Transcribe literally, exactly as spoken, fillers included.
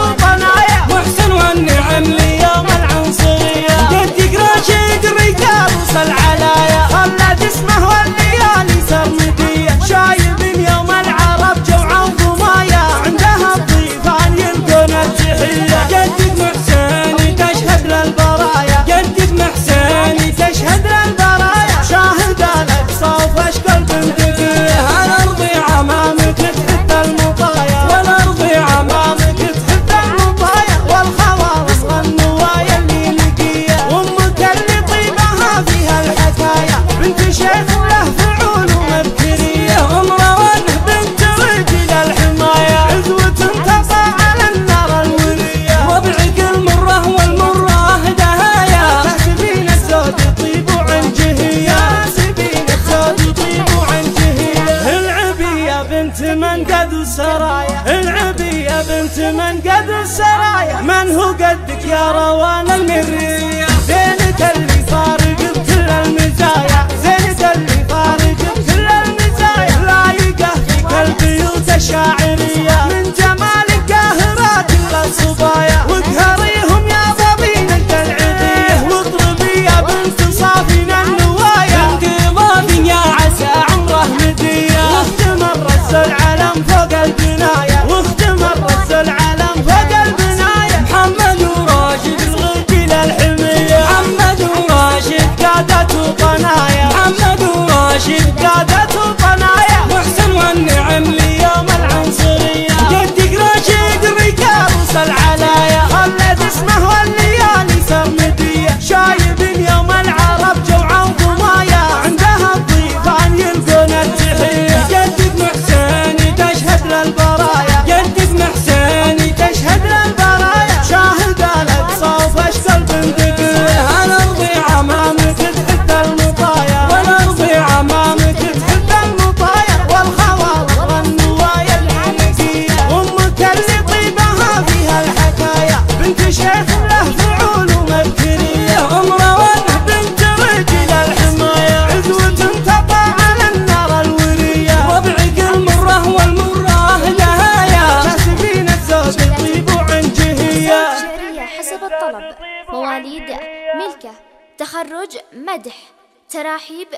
وطنايا، محسن والنعم ليوم العنصريه، قدك راشد رجال وصل علايا، خلى جسمه والليالي صار مديه، شايب يوم العرب جوعا وضمايا، عندها الضيفان يلقون التحيه، قدك محساني تشهد للبرايا، قدك محساني تشهد للبرايا، شاهد الاقصى وفشكل بندقيه، على ارضي عمامك تحب المطايا، والارض عمامك تحب المطايا، والخواص النوايا اللي لقيه، وامك اللي طيبها فيها الحكايا، بنت شيخ له فعول ومبكريه، ام روان بنت رجل الحمايه، عزوه تنطفى على النار الوريه، وابعك المره والمره دهايا، تحسبين الزود طيب وعنجهيه، تحسبين الزود طيب وعنجهيه. العبي يا بنت من قد سرايا، العبي يا بنت من قد سرايا، من هو قدك يا روان المرية، زينك اللي فارق بكل المزايا، زينك اللي فارق بكل المزايا، لايقه فيك البيوت الشاعرية. من جمالك قاهرات الصبايا، وقهريهم يا ضبين انت العبيه، واضربي يا بنت صافي من النوايا، انت ضاف يا عسى عمره مديه، واستمر العلم فوق البنايه، واستمر العلم فوق البنايه. محمد وراشد الغيتي للحميه، محمد وراشد قادة وطنايا، محمد وراشد قادة وطنايا، محسن والنعم ليوم العنصريه، جدك راشد رجال وصل علايا، خلى جسمه والليالي صار مديه، شايب يوم العرب جوعا وضمايا، عندها الضيفان يلقون التحيه، البرايا قدك محساني تشهد للبرايا، شاهد الاقصى وفشكل بندقيه، على ارضي عمامك تحب المطايا، والارض عمامك تحب المطايا، والخواص النوايا اللي نقيه، امك اللي طيبها فيها الحكايه، بنت شيخ له فعول ومبكريه، ام روان بنت رجل الحمايه، عزوه تنطفى على النار الوريه، وابعك المره والمره حسب الطلب. مواليد ملكة، تخرج مدح، تراحيب